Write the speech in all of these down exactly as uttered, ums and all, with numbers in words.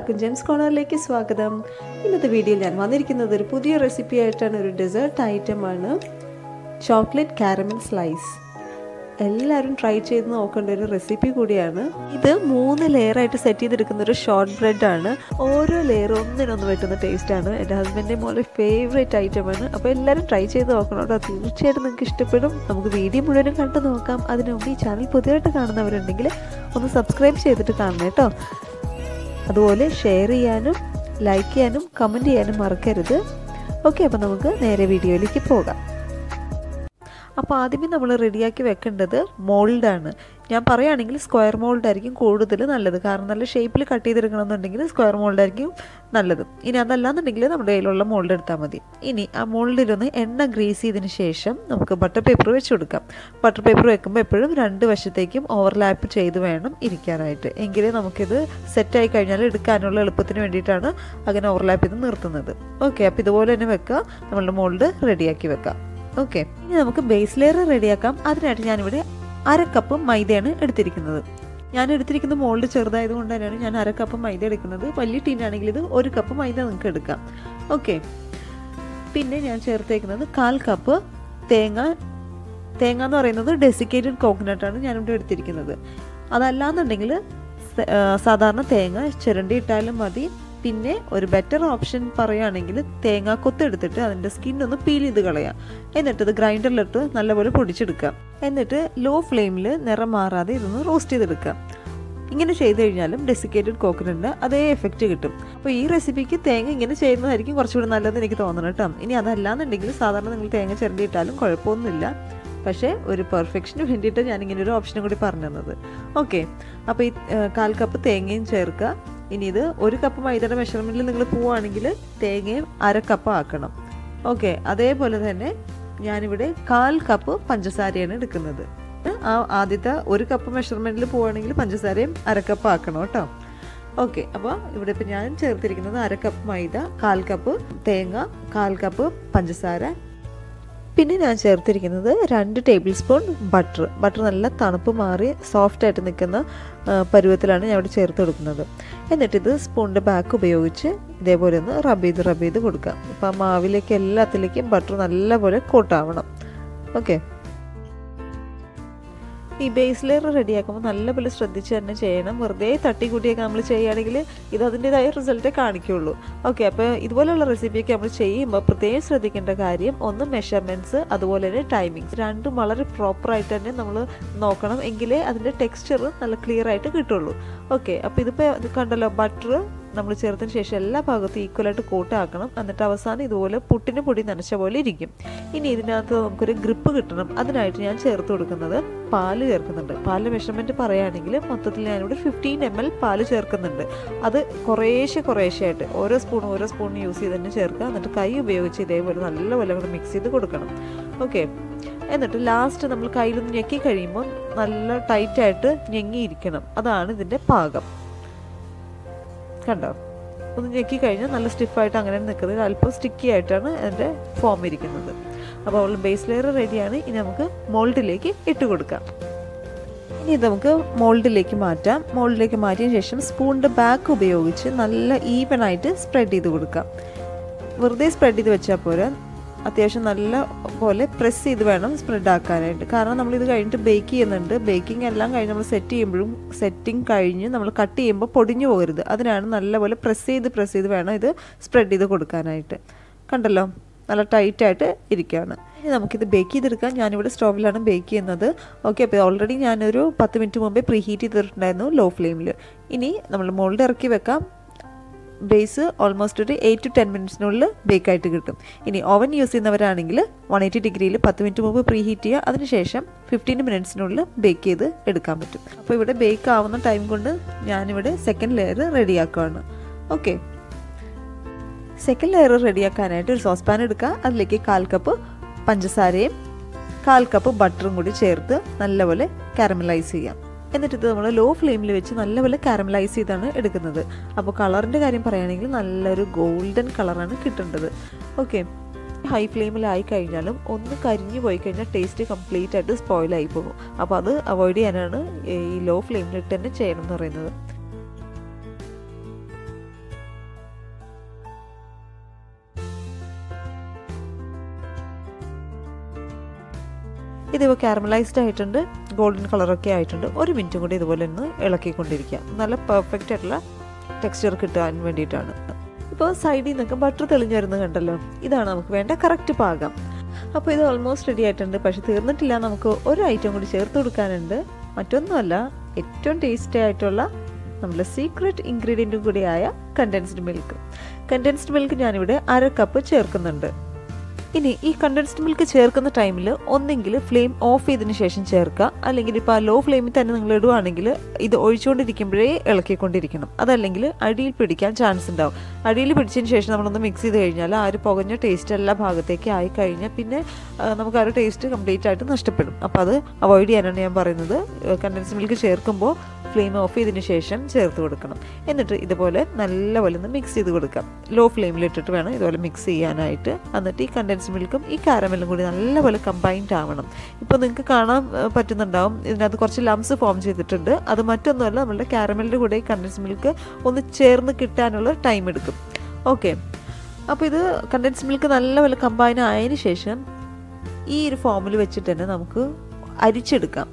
എല്ലാവർക്കും ജെംസ് കോർണറിലേക്ക് സ്വാഗതം. ഇന്നത്തെ വീഡിയോയിൽ ഞാൻ വന്നിരിക്കുന്നത് ഒരു പുതിയ റെസിപ്പി ആയിട്ടാണ്. ഒരു ഡെസേർട്ട് ഐറ്റമാണ് ചോക്ലേറ്റ് കാരമൽ സ്ലൈസ്. എല്ലാവരും ട്രൈ ചെയ്ത് നോക്കേണ്ട ഒരു റെസിപ്പി കൂടിയാണ് ഇത്. മൂന്ന് ലെയറായിട്ട് സെറ്റ് ചെയ്തെടുക്കുന്ന ഒരു ഷോർട്ട് ബ്രെഡാണ്. ഓരോ ലെയർ ഒന്നിനൊന്ന് വെട്ടുന്ന ടേസ്റ്റാണ്. എൻ്റെ ഹസ്ബൻഡിൻ്റെ മോളുടെ ഫേവറേറ്റ് ഐറ്റമാണ്. അപ്പോൾ എല്ലാവരും ട്രൈ ചെയ്ത് നോക്കണം കേട്ടോ. തീർച്ചയായിട്ടും നിങ്ങൾക്ക് ഇഷ്ടപ്പെടും. നമുക്ക് വീഡിയോ മുഴുവനും കണ്ടു നോക്കാം. അതിനു മുമ്പ് ഈ ചാനൽ പുതിയതായിട്ട് കാണുന്നവരുണ്ടെങ്കിൽ ഒന്ന് സബ്സ്ക്രൈബ് ചെയ്തിട്ട് കാണണം കേട്ടോ. അതുപോലെ ഷെയർ ചെയ്യാനും ലൈക്ക് ചെയ്യാനും കമൻറ്റ് ചെയ്യാനും മറക്കരുത്. ഓക്കെ, അപ്പോൾ നമുക്ക് നേരെ വീഡിയോയിലേക്ക് പോകാം. അപ്പോൾ ആദ്യമേ നമ്മൾ റെഡിയാക്കി വെക്കേണ്ടത് മോൾഡാണ്. ഞാൻ പറയുകയാണെങ്കിൽ സ്ക്വയർ മോൾഡായിരിക്കും കൂടുതൽ നല്ലത്. കാരണം നല്ല ഷേപ്പിൽ കട്ട് ചെയ്തെടുക്കണമെന്നുണ്ടെങ്കിൽ സ്ക്വയർ മോൾഡായിരിക്കും നല്ലത്. ഇനി അതല്ലാന്നുണ്ടെങ്കിൽ നമ്മുടെ കയ്യിലുള്ള മോൾഡ് എടുത്താൽ മതി. ഇനി ആ മോൾഡിലൊന്ന് എണ്ണ ഗ്രീസ് ചെയ്തതിന് ശേഷം നമുക്ക് ബട്ടർ പേപ്പർ വെച്ച് കൊടുക്കാം. ബട്ടർ പേപ്പർ വെക്കുമ്പോൾ എപ്പോഴും രണ്ട് വശത്തേക്കും ഓവർലാപ്പ് ചെയ്ത് വേണം ഇരിക്കാനായിട്ട്. എങ്കിലേ നമുക്കിത് സെറ്റായി കഴിഞ്ഞാൽ എടുക്കാനുള്ള എളുപ്പത്തിന് വേണ്ടിയിട്ടാണ് അങ്ങനെ ഓവർലാപ്പ് ചെയ്ത് നിർത്തുന്നത്. ഓക്കെ, അപ്പോൾ ഇതുപോലെ തന്നെ വെക്കുക. നമ്മളുടെ മോൾഡ് റെഡിയാക്കി വെക്കാം. ഓക്കെ, ഇനി നമുക്ക് ബേസ് ലെയർ റെഡിയാക്കാം. അതിനായിട്ട് ഞാനിവിടെ അര കപ്പ് മൈദയാണ് എടുത്തിരിക്കുന്നത്. ഞാൻ എടുത്തിരിക്കുന്ന മോൾഡ് ചെറുതായത് കൊണ്ട് തന്നെയാണ് ഞാൻ അര കപ്പ് മൈദ എടുക്കുന്നത്. വലിയ ടീനാണെങ്കിൽ ഇത് ഒരു കപ്പ് മൈദ നിങ്ങൾക്ക് എടുക്കാം. ഓക്കെ, പിന്നെ ഞാൻ ചേർത്തേക്കുന്നത് കാൽ കപ്പ് തേങ്ങ. തേങ്ങ എന്ന് പറയുന്നത് ഡെസിക്കേറ്റഡ് കോക്കനട്ടാണ് ഞാനിവിടെ എടുത്തിരിക്കുന്നത്. അതല്ലാന്നുണ്ടെങ്കിൽ സാധാരണ തേങ്ങ ചിരണ്ടി ഇട്ടാലും മതി. പിന്നെ ഒരു ബെറ്റർ ഓപ്ഷൻ പറയുകയാണെങ്കിൽ തേങ്ങ കൊത്തെടുത്തിട്ട് അതിൻ്റെ സ്കിന്നൊന്ന് പീൽ ചെയ്ത് കളയാം. എന്നിട്ടത് ഗ്രൈൻഡറിലിട്ട് നല്ലപോലെ പൊടിച്ചെടുക്കാം. എന്നിട്ട് ലോ ഫ്ലെയിമിൽ നിറം മാറാതെ ഇതൊന്ന് റോസ്റ്റ് ചെയ്തെടുക്കാം. ഇങ്ങനെ ചെയ്ത് കഴിഞ്ഞാലും ഡെസിക്കേറ്റഡ് കോക്കനട്ടിൻ്റെ അതേ എഫക്റ്റ് കിട്ടും. അപ്പോൾ ഈ റെസിപ്പിക്ക് തേങ്ങ ഇങ്ങനെ ചെയ്യുന്നതായിരിക്കും കുറച്ചുകൂടി നല്ലതെന്ന് എനിക്ക് തോന്നുന്നു കേട്ടോ. ഇനി അതല്ലാന്നുണ്ടെങ്കിൽ സാധാരണ നിങ്ങൾ തേങ്ങ ചിരണ്ടിയിട്ടാലും കുഴപ്പമൊന്നുമില്ല. പക്ഷേ ഒരു പെർഫെക്ഷന് വേണ്ടിയിട്ട് ഞാനിങ്ങനെ ഒരു ഓപ്ഷനും കൂടി പറഞ്ഞു തന്നത്. ഓക്കെ, അപ്പോൾ ഈ കാൽ കപ്പ് തേങ്ങയും ചേർക്കുക. ഇനി ഇത് ഒരു കപ്പ് മൈദയുടെ മെഷർമെൻറ്റിൽ നിങ്ങൾ പോവുകയാണെങ്കിൽ തേങ്ങയും അര കപ്പ് ആക്കണം. ഓക്കെ, അതേപോലെ തന്നെ ഞാനിവിടെ കാൽ കപ്പ് പഞ്ചസാരയാണ് എടുക്കുന്നത്. ആ ആദ്യത്തെ ഒരു കപ്പ് മെഷർമെൻറ്റിൽ പോവുകയാണെങ്കിൽ പഞ്ചസാരയും അരക്കപ്പ് ആക്കണം കേട്ടോ. ഓക്കെ, അപ്പോൾ ഇവിടെ ഇപ്പോൾ ഞാൻ ചേർത്തിരിക്കുന്നത് അര കപ്പ് മൈദ, കാൽ കപ്പ് തേങ്ങ, കാൽ കപ്പ് പഞ്ചസാര. പിന്നെ ഞാൻ ചേർത്തിരിക്കുന്നത് രണ്ട് ടേബിൾ സ്പൂൺ ബട്ടർ. ബട്ടർ നല്ല തണുപ്പ് മാറി സോഫ്റ്റായിട്ട് നിൽക്കുന്ന പരുവത്തിലാണ് ഞാൻ ഇവിടെ ചേർത്ത് കൊടുക്കുന്നത്. എന്നിട്ടിത് സ്പൂണിൻ്റെ ബാക്ക് ഉപയോഗിച്ച് ഇതേപോലെ ഒന്ന് റബ് ചെയ്ത് റബ് ചെയ്ത് കൊടുക്കാം. അപ്പോൾ ആ മാവിലേക്ക് എല്ലാത്തിലേക്കും ബട്ടർ നല്ലപോലെ കോട്ടാവണം. ഓക്കെ, ഈ ബേസ് ലെയർ റെഡിയാക്കുമ്പോൾ നല്ലപോലെ ശ്രദ്ധിച്ച് തന്നെ ചെയ്യണം. വെറുതെ തട്ടിക്കൂട്ടിയൊക്കെ നമ്മൾ ചെയ്യുകയാണെങ്കിൽ ഇത് അതിൻ്റെതായ റിസൾട്ടേ കാണിക്കുകയുള്ളൂ. ഓക്കെ, അപ്പോൾ ഇതുപോലെയുള്ള റെസിപ്പിയൊക്കെ നമ്മൾ ചെയ്യുമ്പോൾ പ്രത്യേകം ശ്രദ്ധിക്കേണ്ട കാര്യം ഒന്ന് മെഷർമെൻറ്റ്സ്, അതുപോലെ തന്നെ ടൈമിങ്സ്. രണ്ടും വളരെ പ്രോപ്പറായിട്ട് തന്നെ നമ്മൾ നോക്കണം. എങ്കിലേ അതിൻ്റെ ടെക്സ്ചർ നല്ല ക്ലിയർ ആയിട്ട് കിട്ടുള്ളൂ. ഓക്കെ, അപ്പോൾ ഇതിപ്പോൾ കണ്ടല്ലോ, ബട്ടർ നമ്മൾ ചേർത്തതിന് ശേഷം എല്ലാ ഭാഗത്തും ഈക്വലായിട്ട് കോട്ടാക്കണം. എന്നിട്ട് അവസാനം ഇതുപോലെ പുട്ടിന് പൊടി നനച്ച പോലെ ഇരിക്കും. ഇനി ഇതിനകത്ത് നമുക്കൊരു ഗ്രിപ്പ് കിട്ടണം. അതിനായിട്ട് ഞാൻ ചേർത്ത് കൊടുക്കുന്നത് പാല് ചേർക്കുന്നുണ്ട്. പാലിൻ്റെ മെഷർമെൻറ്റ് പറയുകയാണെങ്കിൽ മൊത്തത്തിൽ ഞാനിവിടെ ഫിഫ്റ്റീൻ എം എൽ പാല് ചേർക്കുന്നുണ്ട്. അത് കുറേശ്ശെ കുറേശ്ശെയായിട്ട് ഓരോ സ്പൂൺ ഓരോ സ്പൂൺ യൂസ് ചെയ്ത് തന്നെ ചേർക്കുക. എന്നിട്ട് കൈ ഉപയോഗിച്ച് ഇതേപോലെ നല്ലപോലെ കൂടെ മിക്സ് ചെയ്ത് കൊടുക്കണം. ഓക്കെ, എന്നിട്ട് ലാസ്റ്റ് നമ്മൾ കയ്യിലൊന്ന് ഞെക്കി കഴിയുമ്പോൾ നല്ല ടൈറ്റായിട്ട് ഞെങ്ങിയിരിക്കണം. അതാണ് ഇതിൻ്റെ പാകം. കണ്ടോ, ഒന്ന് ഞെക്കി കഴിഞ്ഞാൽ നല്ല സ്റ്റിഫായിട്ട് അങ്ങനെ നിൽക്കുന്നത്. അല്പം സ്റ്റിക്കി ആയിട്ടാണ് അതിൻ്റെ ഫോം ഇരിക്കുന്നത്. അപ്പോൾ അവൾ ബേസ് ലെയർ റെഡിയാണ്. ഇനി നമുക്ക് മോൾഡിലേക്ക് ഇട്ട് കൊടുക്കാം. ഇനി ഇത് നമുക്ക് മോൾഡിലേക്ക് മാറ്റാം. മോൾഡിലേക്ക് മാറ്റിയ ശേഷം സ്പൂണിൻ്റെ ബാക്ക് ഉപയോഗിച്ച് നല്ല ഈവനായിട്ട് സ്പ്രെഡ് ചെയ്ത് കൊടുക്കാം. വെറുതെ സ്പ്രെഡ് ചെയ്ത് വെച്ചാൽ പോരാ, അത്യാവശ്യം നല്ല പോലെ പ്രസ് ചെയ്ത് വേണം സ്പ്രെഡ് ആക്കാനായിട്ട്. കാരണം നമ്മളിത് കഴിഞ്ഞിട്ട് ബേക്ക് ചെയ്യുന്നുണ്ട്. ബേക്കിംഗ് എല്ലാം കഴിഞ്ഞ് നമ്മൾ സെറ്റ് ചെയ്യുമ്പോഴും സെറ്റിംഗ് കഴിഞ്ഞ് നമ്മൾ കട്ട് ചെയ്യുമ്പോൾ പൊടിഞ്ഞു പോകരുത്. അതിനാണ് നല്ലപോലെ പ്രസ് ചെയ്ത് പ്രസ് ചെയ്ത് വേണം ഇത് സ്പ്രെഡ് ചെയ്ത് കൊടുക്കാനായിട്ട്. കണ്ടല്ലോ, നല്ല ടൈറ്റായിട്ട് ഇരിക്കുകയാണ്. ഇനി നമുക്കിത് ബേക്ക് ചെയ്തെടുക്കാം. ഞാനിവിടെ സ്റ്റോവിലാണ് ബേക്ക് ചെയ്യുന്നത്. ഓക്കെ, അപ്പോൾ ഓൾറെഡി ഞാനൊരു പത്ത് മിനിറ്റ് മുമ്പേ പ്രീ ഹീറ്റ് ചെയ്തിട്ടുണ്ടായിരുന്നു ലോ ഫ്ലെയിമിൽ. ഇനി നമ്മൾ മോൾഡ് ഇറക്കി വെക്കാം. ബേസ് ഓൾമോസ്റ്റ് ഒരു എയ്റ്റ് ടു ടെൻ മിനിറ്റ്സിനുള്ളിൽ ബേക്കായിട്ട് കിട്ടും. ഇനി ഓവൻ യൂസ് ചെയ്യുന്നവരാണെങ്കിൽ വൺ എയ്റ്റി ഡിഗ്രിയിൽ പത്ത് മിനിറ്റ് മുമ്പ് പ്രീ ഹീറ്റ് ചെയ്യുക. അതിനുശേഷം ഫിഫ്റ്റീൻ മിനിറ്റ്സിനുള്ളിൽ ബേക്ക് ചെയ്ത് എടുക്കാൻ പറ്റും. അപ്പോൾ ഇവിടെ ബേക്ക് ആവുന്ന ടൈം കൊണ്ട് ഞാനിവിടെ സെക്കൻഡ് ലെയർ റെഡിയാക്കുകയാണ്. ഓക്കെ, സെക്കൻഡ് ലെയർ റെഡിയാക്കാനായിട്ട് ഒരു സോസ് പാൻ എടുക്കുക. അതിലേക്ക് കാൽ കപ്പ് പഞ്ചസാരയും കാൽ കപ്പ് ബട്ടറും കൂടി ചേർത്ത് നല്ലപോലെ കാരമലൈസ് ചെയ്യാം. എന്നിട്ടിത് നമ്മൾ ലോ ഫ്ലെയിമിൽ വെച്ച് നല്ലപോലെ കാരമലൈസ് ചെയ്താണ് എടുക്കുന്നത്. അപ്പോൾ കളറിൻ്റെ കാര്യം പറയുകയാണെങ്കിൽ നല്ലൊരു ഗോൾഡൻ കളറാണ് കിട്ടേണ്ടത്. ഓക്കെ, ഹൈ ഫ്ലെയിമിലായി കഴിഞ്ഞാലും ഒന്ന് കരിഞ്ഞു പോയി കഴിഞ്ഞാൽ ടേസ്റ്റ് കംപ്ലീറ്റ് ആയിട്ട് സ്പോയിലായി പോകും. അപ്പോൾ അത് അവോയ്ഡ് ചെയ്യാനാണ് ഈ ലോ ഫ്ലെയിമിലിട്ട് തന്നെ ചെയ്യണം എന്ന് പറയുന്നത്. This is caramelized golden color. one minute we will add it. Perfect texture. Now, side butter. This is correct. Now, this is almost ready. We will add one item. The secret ingredient is condensed milk. Condensed milk is half cup. Now, this condensed milk is time, the flame off. If you have low flame, you can use the ideal chance. The ideal mix is the taste. The taste is complete. So, avoid the condensed milk. Flame off initiation, share the Vodakana. And the boiler, Nalla mix the Vodaka. Low flame later to another mix and the tea condensed milk, e caramel good and level combined tamanum. Ipanakana patina down is another corch lumps forms with the tender, other matanola, caramel good condensed milk on the chair the kitanola time it. Okay. Up with the condensed milk and level combined initiation, e formula which it and amku, Arichidka.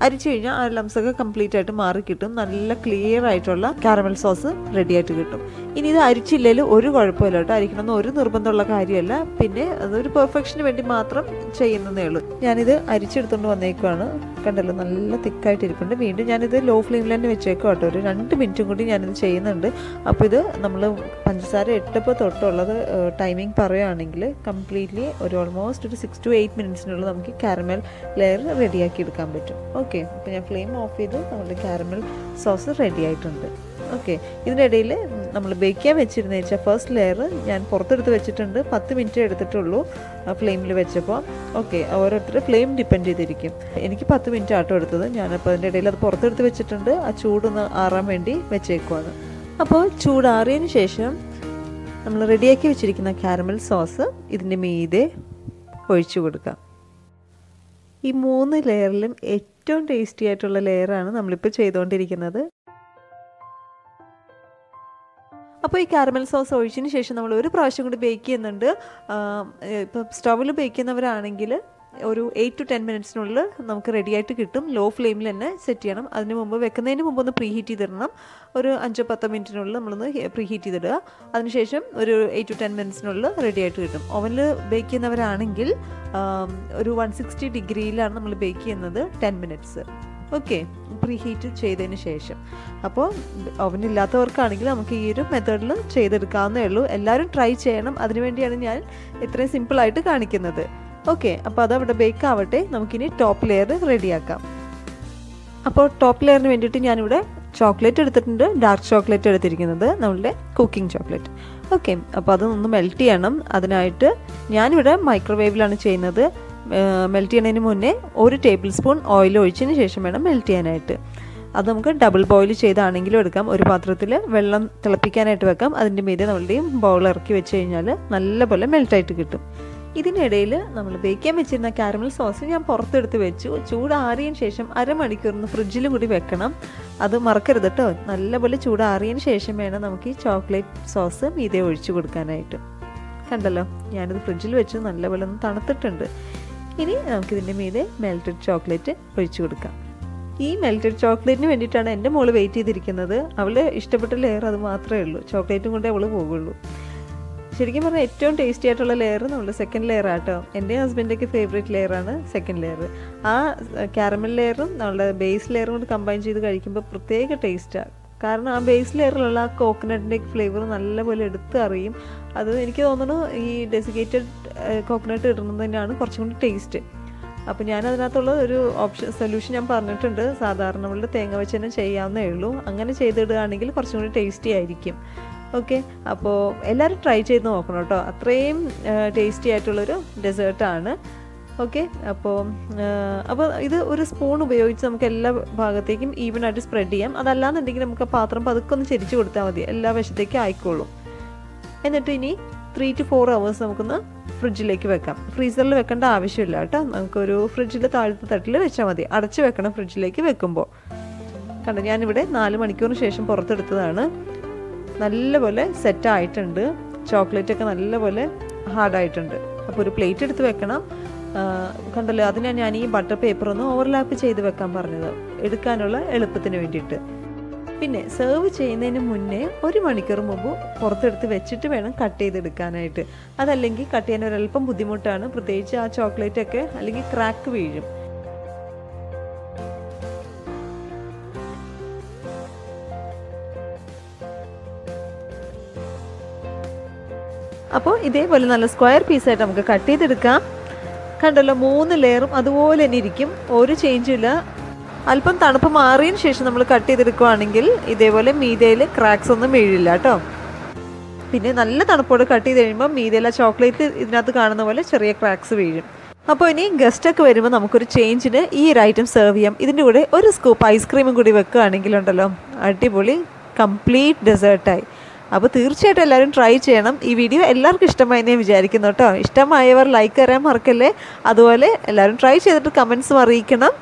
Arichina, lumps are complete at a market, and clear caramel sauce ready at it. In either Arichi Lelo or Gorpola, Arikan or Urbanola Cariella, Pine, the perfection of Matram, Chay in the Nelo. Yanida, Arichitano and Ekana, Cantalana thick kite, Yanida, low flame land which I caught or and to Mintugutin and the chain under up with the Namla Pansare, Tapatola, timing Paria and Ingle, completely or almost six to eight minutes in the caramel layer ready at it. Okay, now flame off with the caramel sauce ready. Okay, in the day, we bake the first layer. I will put it in the flame. Okay, our flame depends. I will put it in the flame. I tasty layer ആണ് നമ്മൾ ഇപ്പോൾ ചെയ്തുകൊണ്ടിരിക്കുന്നത്. അപ്പോൾ ഈ caramel sauce ഒഴിച്ചതിന് ശേഷം നമ്മൾ ഒരു പ്രാവശ്യം കൂടി ബേക്ക് ചെയ്യുന്നുണ്ട്. ഇപ്പോൾ സ്റ്റവിൽ ബേക്ക് ചെയ്യുന്നവരാണെങ്കിൽ ഒരു eight to ten minutes നുള്ളിൽ നമുക്ക് റെഡി ആയിട്ട് കിട്ടും. ലോ ഫ്ലെയിമിൽ തന്നെ സെറ്റ് ചെയ്യണം. അതിനു മുൻപ് വെക്കുന്നതിനു മുൻപ് ഒന്ന് പ്രീ ഹീറ്റ് ചെയ്തിടണം. ഒരു five to ten minutes നുള്ളിൽ നമ്മൾ ഒന്ന് പ്രീ ഹീറ്റ് ചെയ്തിടുക. അതിനുശേഷം ഒരു eight to ten minutes നുള്ളിൽ റെഡി ആയിട്ട് കിട്ടും. ഓവനിൽ ബേക്ക് ചെയ്യുന്നവരാണെങ്കിൽ ഒരു one sixty ഡിഗ്രിയിലാണ് നമ്മൾ ബേക്ക് ചെയ്യുന്നത് ten minutes. Okay, preheat ചെയ്തതിനു ശേഷം അപ്പോൾ ഓവൻ ഇല്ലാത്തവർക്കാണെങ്കിൽ നമുക്ക് ഈ ഒരു മെത്തേഡിൽ ചെയ്തെടുക്കാവുന്നേ ഉള്ളൂ. എല്ലാവരും ട്രൈ ചെയ്യണം. അതിനുവേണ്ടിയാണ് ഞാൻ ഇത്ര സിമ്പിൾ ആയിട്ട് കാണിക്കുന്നത്. Okay, now we will bake the top layer. Now, the top layer is chocolate and dark chocolate. Now, cooking chocolate. Okay, now we will melt it. That is, I will microwave it. Melt it one tablespoon oil. Melt it. That is, double boil it. Melt it. In this day, we bake the caramel sauce in the fridge. We will bake the fridge in the fridge. That is why we will bake the chocolate sauce in the fridge. We will bake the fridge in the fridge. We will bake melted chocolate. This melted chocolate is waiting for me. It is only chocolate. ശരിക്കും പറഞ്ഞാൽ ഏറ്റവും tasty ആയിട്ടുള്ള layer നമ്മുടെ second layer ആട്ടോ. എൻ്റെ ഹസ്ബൻഡൊക്കെ favourite layer ആണ് second layer. ആ കാരമൽ ലെയറും നമ്മുടെ ബേസ് ലെയറും കൂടി കമ്പൈൻ ചെയ്ത് കഴിക്കുമ്പോൾ പ്രത്യേക ടേസ്റ്റാണ്. കാരണം ആ ബേസ് ലെയറിലുള്ള ആ കോക്കനട്ടിൻ്റെ ഫ്ലേവർ നല്ലപോലെ എടുത്ത് അറിയും. അത് എനിക്ക് തോന്നുന്നു ഈ ഡെസിക്കേറ്റഡ് കോക്കനട്ട് ഇടുന്നതിനാണ് കുറച്ചും കൂടി ടേസ്റ്റ്. അപ്പോൾ ഞാൻ അതിനകത്തുള്ള ഒരു ഓപ്ഷൻ സൊല്യൂഷൻ ഞാൻ പറഞ്ഞിട്ടുണ്ട്. സാധാരണ നമ്മൾ തേങ്ങ വെച്ച് തന്നെ ചെയ്യാവുന്നേ ഉള്ളൂ. അങ്ങനെ ചെയ്തിടുകയാണെങ്കിൽ കുറച്ചും കൂടി ടേസ്റ്റി ആയിരിക്കും. Okay, so everyone try it. It's tasty dessert. Okay, so if we use a spoon, we can even spread it. That's we can put it in three to four hours in the fridge. We can put it in the freezer. We can put it in the fridge. We can put it in the fridge. Nalla set item, chocolate hard item. Up a plate at the Vekanam, കണ്ടല്ലോ, അതിനാണ് ഞാൻ ഈ butter paper ഒന്ന് overlap ചെയ്ത് വെക്കാൻ പറഞ്ഞത്, എടുക്കാനുള്ള എളുപ്പത്തിന് വേണ്ടിയിട്ട്. പിന്നെ സെർവ് ചെയ്യുന്നതിന് മുന്നേ ഒരു മണിക്കൂർ മുമ്പ് പുറത്തെടുത്ത് വെച്ചിട്ട് വേണം കട്ട് ചെയ്തെടുക്കാനായിട്ട്. അതല്ലെങ്കിൽ കട്ട് ചെയ്യാൻ ഒരല്പം ബുദ്ധിമുട്ടാണ്, പ്രത്യേകിച്ച് ആ ചോക്ലേറ്റൊക്കെ അല്ലെങ്കിൽ ക്രാക്ക് വീഴും. അപ്പോൾ ഇതേപോലെ നല്ല സ്ക്വയർ പീസായിട്ട് നമുക്ക് കട്ട് ചെയ്തെടുക്കാം. കണ്ടല്ലോ, മൂന്ന് ലെയറും അതുപോലെ തന്നെ ഇരിക്കും, ഒരു ചേഞ്ചില്ല. അല്പം തണുപ്പ് മാറിയതിന് ശേഷം നമ്മൾ കട്ട് ചെയ്തെടുക്കുകയാണെങ്കിൽ ഇതേപോലെ മീതയിൽ ക്രാക്സ് ഒന്നും വീഴില്ല കേട്ടോ. പിന്നെ നല്ല തണുപ്പോട് കട്ട് ചെയ്ത് കഴിയുമ്പോൾ മീതയിലെ ചോക്ലേറ്റ് ഇതിനകത്ത് കാണുന്ന പോലെ ചെറിയ ക്രാക്സ് വീഴും. അപ്പോൾ ഇനി ഗസ്റ്റൊക്കെ വരുമ്പോൾ നമുക്കൊരു ചേഞ്ചിന് ഈ ഒരു ഐറ്റം സെർവ് ചെയ്യാം. ഇതിൻ്റെ കൂടെ ഒരു സ്കൂപ്പ് ഐസ്ക്രീമും കൂടി വെക്കുകയാണെങ്കിലുണ്ടല്ലോ അടിപൊളി കംപ്ലീറ്റ് ഡെസേർട്ടായി. അപ്പോൾ തീർച്ചയായിട്ടും എല്ലാവരും ട്രൈ ചെയ്യണം. ഈ വീഡിയോ എല്ലാവർക്കും ഇഷ്ടമായി എന്ന് വിചാരിക്കുന്നു കേട്ടോ. ഇഷ്ടമായവർ ലൈക്ക് തരാൻ മറക്കല്ലേ, അതുപോലെ എല്ലാവരും ട്രൈ ചെയ്തിട്ട് കമൻസും അറിയിക്കണം.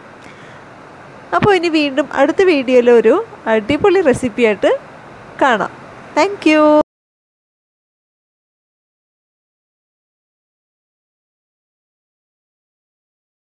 അപ്പോൾ ഇനി വീണ്ടും അടുത്ത വീഡിയോയിൽ ഒരു അടിപൊളി റെസിപ്പിയായിട്ട് കാണാം. Thank U.